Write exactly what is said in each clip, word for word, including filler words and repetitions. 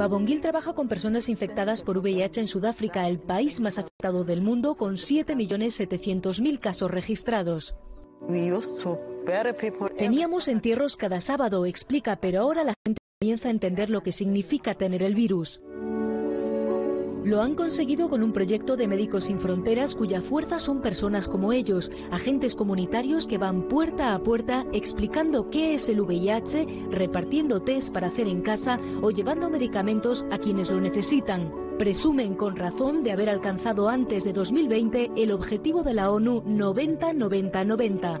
Babongil trabaja con personas infectadas por V I H en Sudáfrica, el país más afectado del mundo, con siete millones setecientos mil casos registrados. Teníamos entierros cada sábado, explica, pero ahora la gente comienza a entender lo que significa tener el virus. Lo han conseguido con un proyecto de Médicos Sin Fronteras, cuya fuerza son personas como ellos, agentes comunitarios que van puerta a puerta explicando qué es el V I H, repartiendo test para hacer en casa o llevando medicamentos a quienes lo necesitan. Presumen con razón de haber alcanzado antes de dos mil veinte el objetivo de la ONU noventa noventa noventa.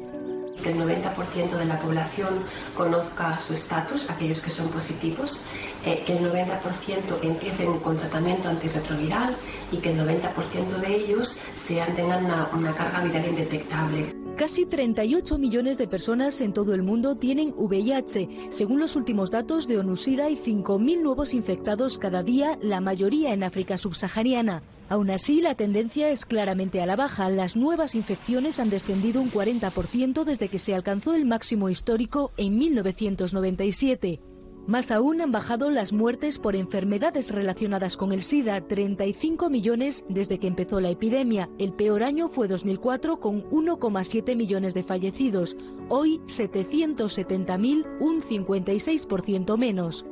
Que el noventa por ciento de la población conozca su estatus, aquellos que son positivos, eh, que el noventa por ciento empiecen con tratamiento antirretroviral y que el noventa por ciento de ellos sean, tengan una, una carga viral indetectable. Casi treinta y ocho millones de personas en todo el mundo tienen V I H, según los últimos datos de ONUSIDA, hay cinco mil nuevos infectados cada día, la mayoría en África subsahariana. Aún así, la tendencia es claramente a la baja. Las nuevas infecciones han descendido un cuarenta por ciento desde que se alcanzó el máximo histórico en mil novecientos noventa y siete. Más aún, han bajado las muertes por enfermedades relacionadas con el SIDA, treinta y cinco millones desde que empezó la epidemia. El peor año fue dos mil cuatro, con uno coma siete millones de fallecidos. Hoy, setecientos setenta mil, un cincuenta y seis por ciento menos.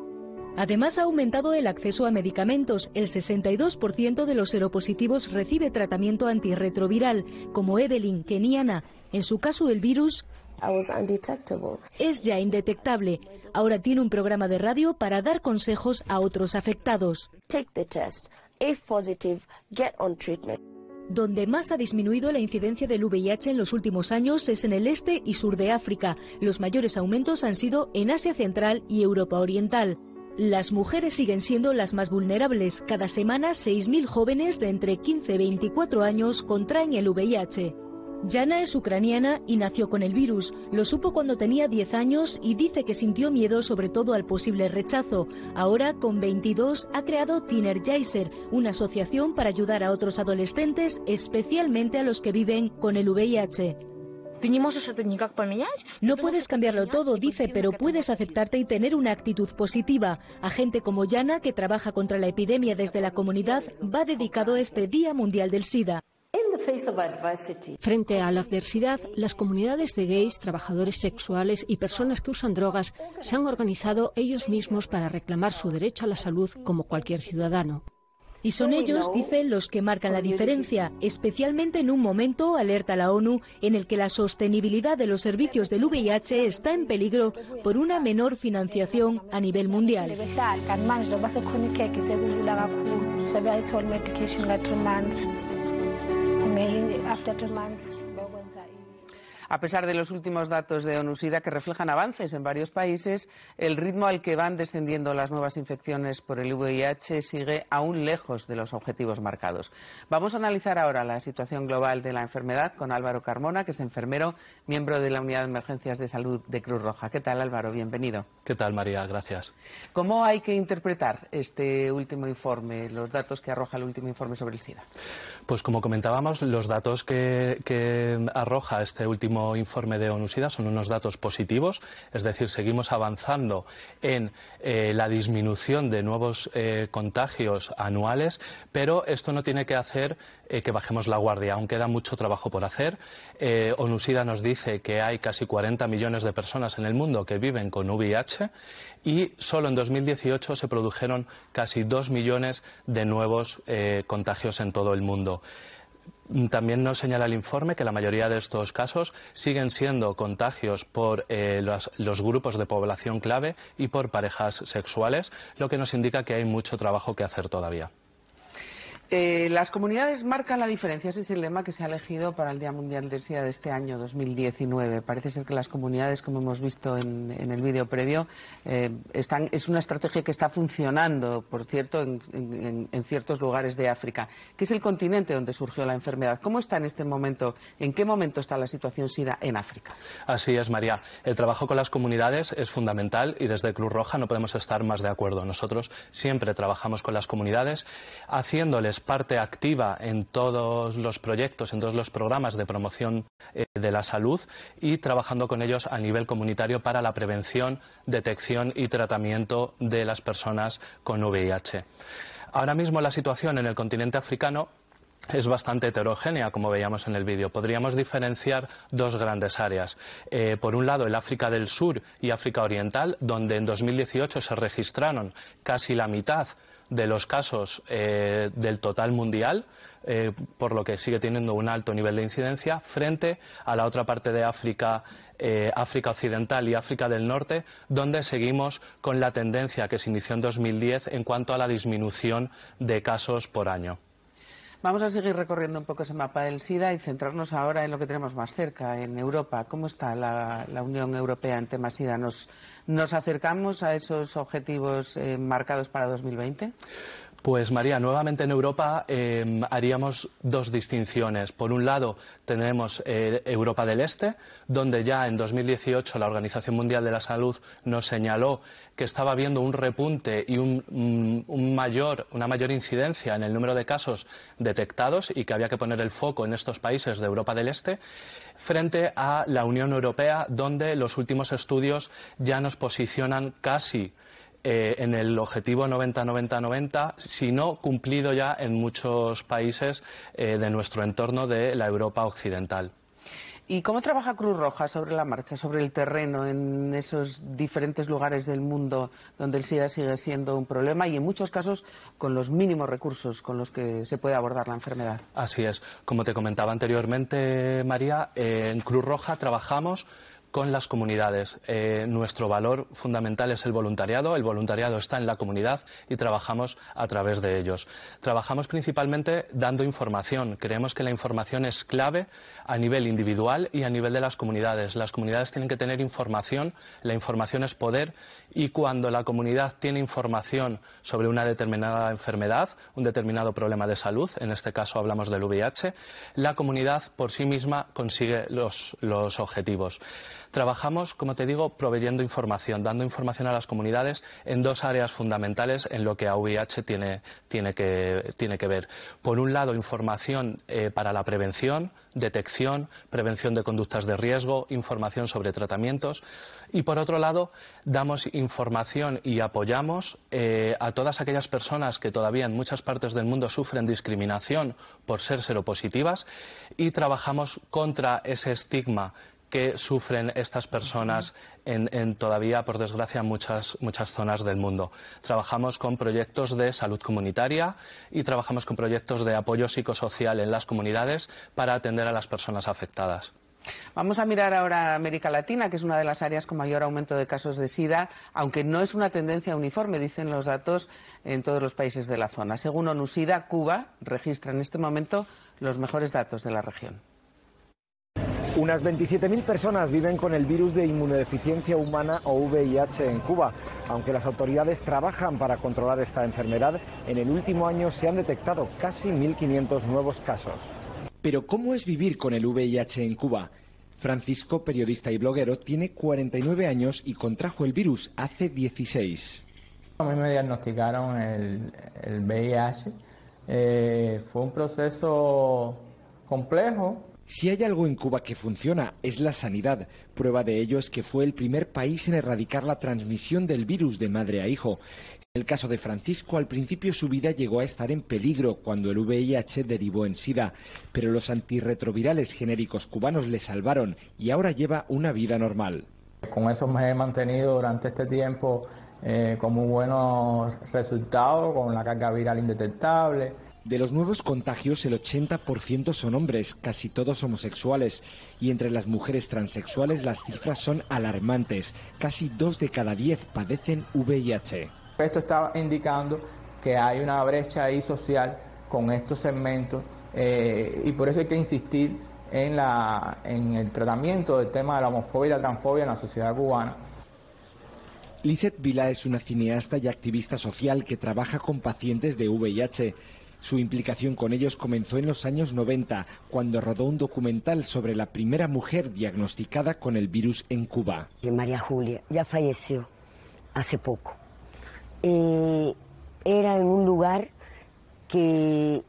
Además, ha aumentado el acceso a medicamentos. El sesenta y dos por ciento de los seropositivos recibe tratamiento antirretroviral, como Evelyn, keniana. En su caso, el virus es ya indetectable. Ahora tiene un programa de radio para dar consejos a otros afectados. Take the test. If positive, get on treatment. Donde más ha disminuido la incidencia del V I H en los últimos años es en el este y sur de África. Los mayores aumentos han sido en Asia Central y Europa Oriental. Las mujeres siguen siendo las más vulnerables. Cada semana, seis mil jóvenes de entre quince y veinticuatro años contraen el V I H. Yana es ucraniana y nació con el virus. Lo supo cuando tenía diez años y dice que sintió miedo sobre todo al posible rechazo. Ahora, con veintidós, ha creado Tinergizer, una asociación para ayudar a otros adolescentes, especialmente a los que viven con el V I H. No puedes cambiarlo todo, dice, pero puedes aceptarte y tener una actitud positiva. A gente como Yana, que trabaja contra la epidemia desde la comunidad, va dedicado este Día Mundial del SIDA. Frente a la adversidad, las comunidades de gays, trabajadores sexuales y personas que usan drogas se han organizado ellos mismos para reclamar su derecho a la salud como cualquier ciudadano. Y son ellos, dicen, los que marcan la diferencia, especialmente en un momento, alerta la ONU, en el que la sostenibilidad de los servicios del V I H está en peligro por una menor financiación a nivel mundial. A pesar de los últimos datos de ONUSIDA que reflejan avances en varios países, el ritmo al que van descendiendo las nuevas infecciones por el V I H sigue aún lejos de los objetivos marcados. Vamos a analizar ahora la situación global de la enfermedad con Álvaro Carmona, que es enfermero, miembro de la Unidad de Emergencias de Salud de Cruz Roja. ¿Qué tal, Álvaro? Bienvenido. ¿Qué tal, María? Gracias. ¿Cómo hay que interpretar este último informe, los datos que arroja el último informe sobre el SIDA? Pues como comentábamos, los datos que, que arroja este último informe de ONUSIDA son unos datos positivos, es decir, seguimos avanzando en eh, la disminución de nuevos eh, contagios anuales, pero esto no tiene que hacer eh, que bajemos la guardia, aún queda mucho trabajo por hacer. Eh, ONUSIDA nos dice que hay casi cuarenta millones de personas en el mundo que viven con V I H y solo en dos mil dieciocho se produjeron casi dos millones de nuevos eh, contagios en todo el mundo. También nos señala el informe que la mayoría de estos casos siguen siendo contagios por eh, los, los grupos de población clave y por parejas sexuales, lo que nos indica que hay mucho trabajo que hacer todavía. Eh, las comunidades marcan la diferencia, ese es el lema que se ha elegido para el Día Mundial del SIDA de este año dos mil diecinueve. Parece ser que las comunidades, como hemos visto en, en el vídeo previo, eh, están, es una estrategia que está funcionando, por cierto, en, en, en ciertos lugares de África, que es el continente donde surgió la enfermedad. ¿Cómo está en este momento, en qué momento está la situación SIDA en África? Así es, María. El trabajo con las comunidades es fundamental y desde Cruz Roja no podemos estar más de acuerdo. Nosotros siempre trabajamos con las comunidades, haciéndoles es parte activa en todos los proyectos, en todos los programas de promoción eh, de la salud y trabajando con ellos a nivel comunitario para la prevención, detección y tratamiento de las personas con V I H. Ahora mismo la situación en el continente africano es bastante heterogénea, como veíamos en el vídeo. Podríamos diferenciar dos grandes áreas. Eh, por un lado, el África del Sur y África Oriental, donde en dos mil dieciocho se registraron casi la mitad de los casos eh, del total mundial, eh, por lo que sigue teniendo un alto nivel de incidencia, frente a la otra parte de África, eh, África Occidental y África del Norte, donde seguimos con la tendencia que se inició en dos mil diez en cuanto a la disminución de casos por año. Vamos a seguir recorriendo un poco ese mapa del SIDA y centrarnos ahora en lo que tenemos más cerca, en Europa. ¿Cómo está la, la Unión Europea en tema SIDA? ¿Nos, nos acercamos a esos objetivos eh, marcados para dos mil veinte? Pues María, nuevamente en Europa eh, haríamos dos distinciones. Por un lado tenemos eh, Europa del Este, donde ya en dos mil dieciocho la Organización Mundial de la Salud nos señaló que estaba habiendo un repunte y un, un mayor, una mayor incidencia en el número de casos detectados y que había que poner el foco en estos países de Europa del Este, frente a la Unión Europea, donde los últimos estudios ya nos posicionan casi Eh, en el objetivo noventa noventa noventa, si no cumplido ya en muchos países eh, de nuestro entorno de la Europa occidental. ¿Y cómo trabaja Cruz Roja sobre la marcha, sobre el terreno, en esos diferentes lugares del mundo donde el SIDA sigue siendo un problema y en muchos casos con los mínimos recursos con los que se puede abordar la enfermedad? Así es. Como te comentaba anteriormente, María, eh, en Cruz Roja trabajamos con las comunidades. Eh, nuestro valor fundamental es el voluntariado. El voluntariado está en la comunidad y trabajamos a través de ellos. Trabajamos principalmente dando información. Creemos que la información es clave a nivel individual y a nivel de las comunidades. Las comunidades tienen que tener información. La información es poder y cuando la comunidad tiene información sobre una determinada enfermedad, un determinado problema de salud, en este caso hablamos del V I H, la comunidad por sí misma consigue los, los objetivos. Trabajamos, como te digo, proveyendo información, dando información a las comunidades en dos áreas fundamentales en lo que a V I H tiene, tiene, que, tiene que ver. Por un lado, información eh, para la prevención, detección, prevención de conductas de riesgo, información sobre tratamientos. Y por otro lado, damos información y apoyamos eh, a todas aquellas personas que todavía en muchas partes del mundo sufren discriminación por ser seropositivas y trabajamos contra ese estigma que sufren estas personas en, en todavía, por desgracia, muchas, muchas zonas del mundo. Trabajamos con proyectos de salud comunitaria y trabajamos con proyectos de apoyo psicosocial en las comunidades para atender a las personas afectadas. Vamos a mirar ahora América Latina, que es una de las áreas con mayor aumento de casos de SIDA, aunque no es una tendencia uniforme, dicen los datos, en todos los países de la zona. Según ONUSIDA, Cuba registra en este momento los mejores datos de la región. Unas veintisiete mil personas viven con el virus de inmunodeficiencia humana o V I H en Cuba. Aunque las autoridades trabajan para controlar esta enfermedad, en el último año se han detectado casi mil quinientos nuevos casos. Pero ¿cómo es vivir con el V I H en Cuba? Francisco, periodista y bloguero, tiene cuarenta y nueve años y contrajo el virus hace dieciséis. A mí me diagnosticaron el, el V I H. Eh, fue un proceso complejo. Si hay algo en Cuba que funciona, es la sanidad. Prueba de ello es que fue el primer país en erradicar la transmisión del virus de madre a hijo. En el caso de Francisco, al principio su vida llegó a estar en peligro cuando el V I H derivó en SIDA. Pero los antirretrovirales genéricos cubanos le salvaron y ahora lleva una vida normal. Con eso me he mantenido durante este tiempo eh, con muy buenos resultados, con la carga viral indetectable. De los nuevos contagios, el ochenta por ciento son hombres, casi todos homosexuales. Y entre las mujeres transexuales las cifras son alarmantes. Casi dos de cada diez padecen V I H. Esto está indicando que hay una brecha ahí social con estos segmentos eh, y por eso hay que insistir en, la, en el tratamiento del tema de la homofobia y la transfobia en la sociedad cubana. Lisette Vila es una cineasta y activista social que trabaja con pacientes de V I H. Su implicación con ellos comenzó en los años noventa, cuando rodó un documental sobre la primera mujer diagnosticada con el virus en Cuba. María Julia ya falleció hace poco. Eh, era en un lugar que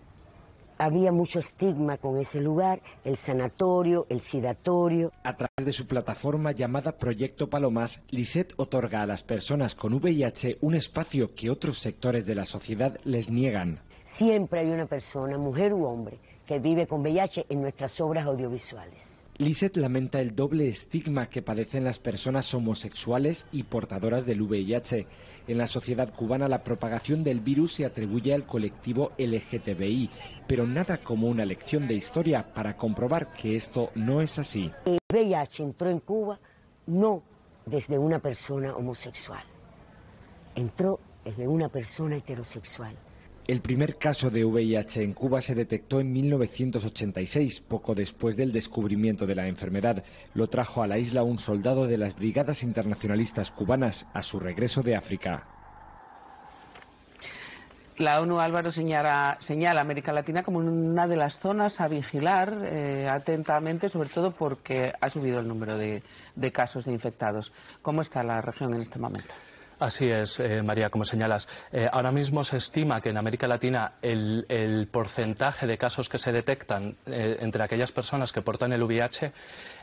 había mucho estigma con ese lugar, el sanatorio, el sidatorio. A través de su plataforma llamada Proyecto Palomas, Lisette otorga a las personas con V I H un espacio que otros sectores de la sociedad les niegan. Siempre hay una persona, mujer u hombre, que vive con V I H en nuestras obras audiovisuales. Lisette lamenta el doble estigma que padecen las personas homosexuales y portadoras del V I H. En la sociedad cubana la propagación del virus se atribuye al colectivo L G T B I, pero nada como una lección de historia para comprobar que esto no es así. El V I H entró en Cuba no desde una persona homosexual, entró desde una persona heterosexual. El primer caso de V I H en Cuba se detectó en mil novecientos ochenta y seis, poco después del descubrimiento de la enfermedad. Lo trajo a la isla un soldado de las Brigadas Internacionalistas Cubanas a su regreso de África. La ONU, Álvaro, señala, señala a América Latina como una de las zonas a vigilar eh, atentamente, sobre todo porque ha subido el número de, de casos de infectados. ¿Cómo está la región en este momento? Así es, eh, María, como señalas. Eh, ahora mismo se estima que en América Latina el, el porcentaje de casos que se detectan eh, entre aquellas personas que portan el V I H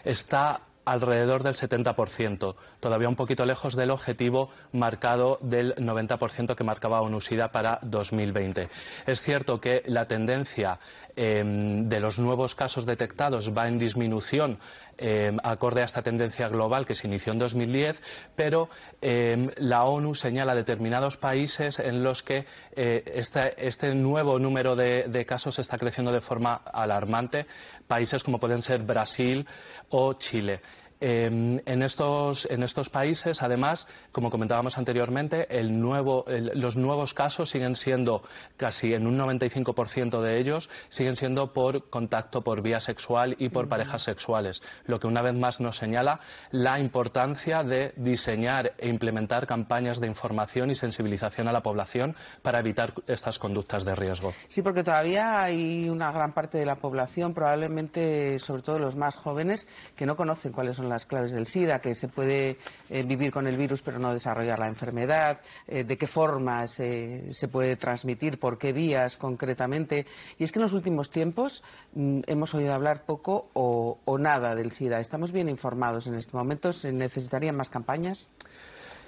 está alrededor del setenta por ciento, todavía un poquito lejos del objetivo marcado del noventa por ciento que marcaba ONUSIDA para dos mil veinte. Es cierto que la tendencia eh, de los nuevos casos detectados va en disminución, eh, acorde a esta tendencia global que se inició en dos mil diez, pero eh, la ONU señala determinados países en los que eh, este, este nuevo número de, de casos está creciendo de forma alarmante, países como pueden ser Brasil o Chile. Eh, en, estos, en estos países, además, como comentábamos anteriormente, el nuevo, el, los nuevos casos siguen siendo, casi en un noventa y cinco por ciento de ellos, siguen siendo por contacto por vía sexual y por parejas sexuales, lo que una vez más nos señala la importancia de diseñar e implementar campañas de información y sensibilización a la población para evitar estas conductas de riesgo. Sí, porque todavía hay una gran parte de la población, probablemente sobre todo los más jóvenes, que no conocen cuáles son las claves del SIDA, que se puede eh, vivir con el virus pero no desarrollar la enfermedad, eh, de qué formas eh, se puede transmitir, por qué vías concretamente. Y es que en los últimos tiempos mm, hemos oído hablar poco o, o nada del SIDA. ¿Estamos bien informados en este momento? ¿Se necesitarían más campañas?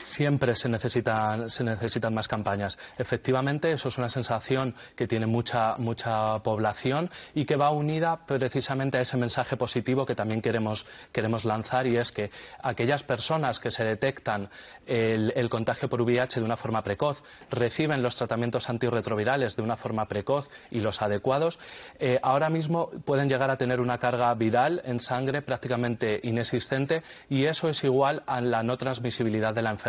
Siempre se necesitan, se necesitan más campañas. Efectivamente, eso es una sensación que tiene mucha, mucha población y que va unida precisamente a ese mensaje positivo que también queremos, queremos lanzar, y es que aquellas personas que se detectan el, el contagio por V I H de una forma precoz, reciben los tratamientos antirretrovirales de una forma precoz y los adecuados, eh, ahora mismo pueden llegar a tener una carga viral en sangre prácticamente inexistente, y eso es igual a la no transmisibilidad de la enfermedad.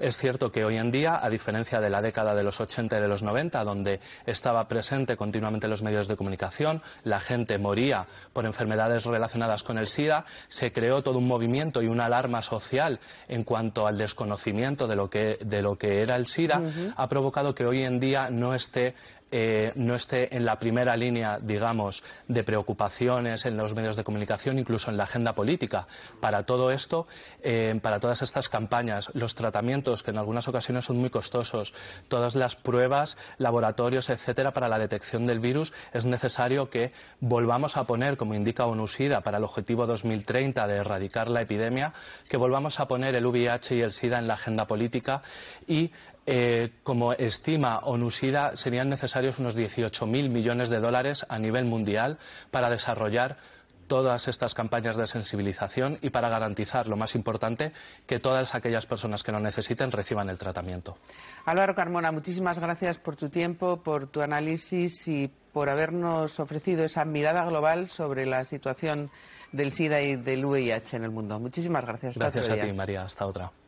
Es cierto que hoy en día, a diferencia de la década de los ochenta y de los noventa, donde estaba presente continuamente los medios de comunicación, la gente moría por enfermedades relacionadas con el SIDA, se creó todo un movimiento y una alarma social en cuanto al desconocimiento de lo que, de lo que era el SIDA, uh-huh. ha provocado que hoy en día no esté... Eh, no esté en la primera línea, digamos, de preocupaciones en los medios de comunicación, incluso en la agenda política. Para todo esto, eh, para todas estas campañas, los tratamientos, que en algunas ocasiones son muy costosos, todas las pruebas, laboratorios, etcétera, para la detección del virus, es necesario que volvamos a poner, como indica ONUSIDA, para el objetivo dos mil treinta de erradicar la epidemia, que volvamos a poner el V I H y el SIDA en la agenda política. Y Eh, como estima ONUSIDA, serían necesarios unos dieciocho mil millones de dólares a nivel mundial para desarrollar todas estas campañas de sensibilización y para garantizar, lo más importante, que todas aquellas personas que lo necesiten reciban el tratamiento. Álvaro Carmona, muchísimas gracias por tu tiempo, por tu análisis y por habernos ofrecido esa mirada global sobre la situación del SIDA y del V I H en el mundo. Muchísimas gracias. Gracias a ti, María. Hasta otra.